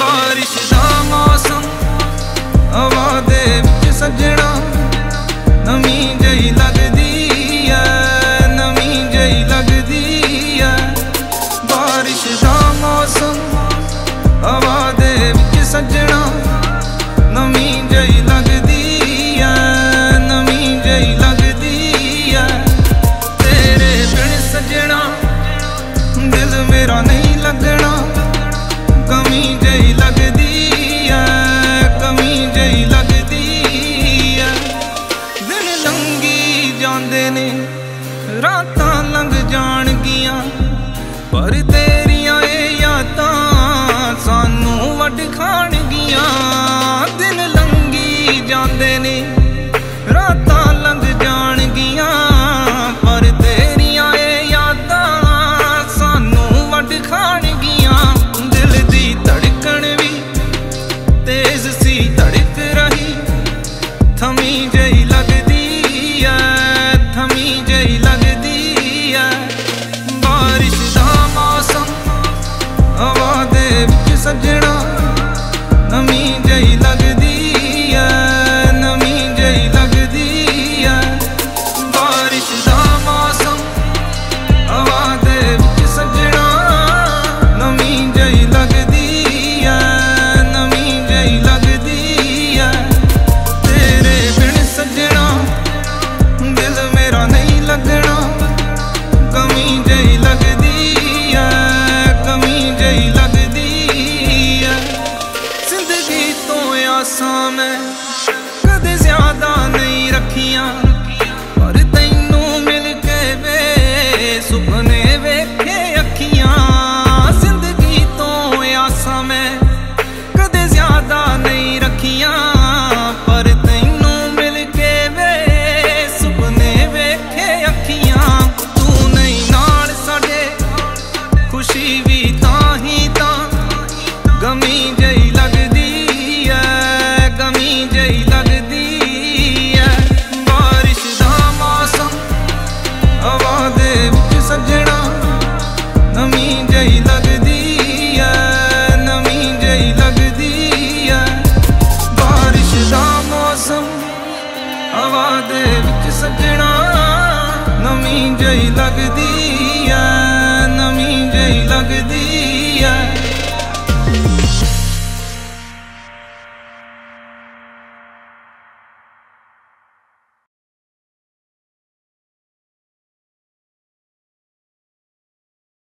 बारिश दा मौसम हवा दे विच सजना नमी जई लगदी ऐ, नमी जई लगदी ऐ। बारिश दा मौसम हवा दे विच सजना नमी जई लगदी ऐ, नमी जई लगदी ऐ। तेरे बिन सजना दिल मेरा नहीं लगना, कमी जई लगदी ऐ, कमी जई लगदी ऐ। दिन लंघी जांदे ने रातां लंघ जाणगियां, पर तेरियां ए यादां सानूं वड खाणगियां। दिन लंघी जांदे ने रातां लंघ जाणगियां, पर तेरियां ए यादां सानूं वड खाणगियां। थमी जई लगदी ऐ, थमी जई लगदी ऐ। बारिश दा मौसम हवा दे विच सजना नमी जई लगदी ऐ, नमी जई लगदी ऐ। बारिश दा मौसम हवा दे विच सजना नमी जई लगदी ऐ, नमी जई लगदी ऐ। कमी जई लगदी ऐ, कमी जई लगदी ऐ। जिंदगी तो आसां मैं कदे ज्यादा नहीं रखियां, पर तैनूं मिल के वे सुपने वेखे अखियां। जिंदगी तो आसां मैं कदे ज्यादा नहीं रखियां, पर तैनूं मिल के वे सुपने वेखे अखियां। खुशी भी ताहीं तां गमी जई लगदी ऐ, गमी जई लगदी ऐ। बारिश दा मौसम हवा दे विच सजना नमी जई लगदी ऐ, नमी जई लगदी ऐ। बारिश दा मौसम हवा दे विच सजना नमी जई लगदी ऐ।